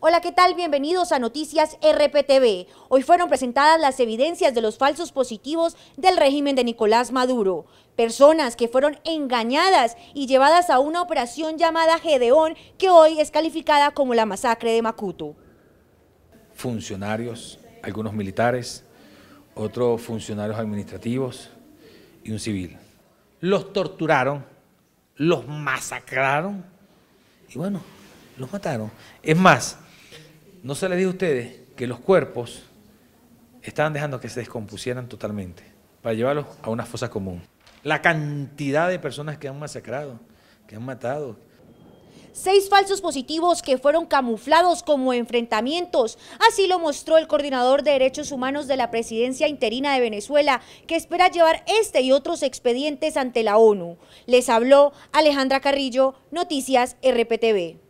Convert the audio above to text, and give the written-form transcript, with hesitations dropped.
Hola, ¿qué tal? Bienvenidos a Noticias RPTV. Hoy fueron presentadas las evidencias de los falsos positivos del régimen de Nicolás Maduro. Personas que fueron engañadas y llevadas a una operación llamada Gedeón, que hoy es calificada como la masacre de Macuto. Funcionarios, algunos militares, otros funcionarios administrativos y un civil. Los torturaron, los masacraron y bueno, los mataron. Es más, no se les dijo a ustedes que los cuerpos estaban dejando que se descompusieran totalmente para llevarlos a una fosa común. La cantidad de personas que han masacrado, que han matado. 6 falsos positivos que fueron camuflados como enfrentamientos. Así lo mostró el coordinador de Derechos Humanos de la Presidencia Interina de Venezuela, que espera llevar este y otros expedientes ante la ONU. Les habló Alejandra Carrillo, Noticias RPTV.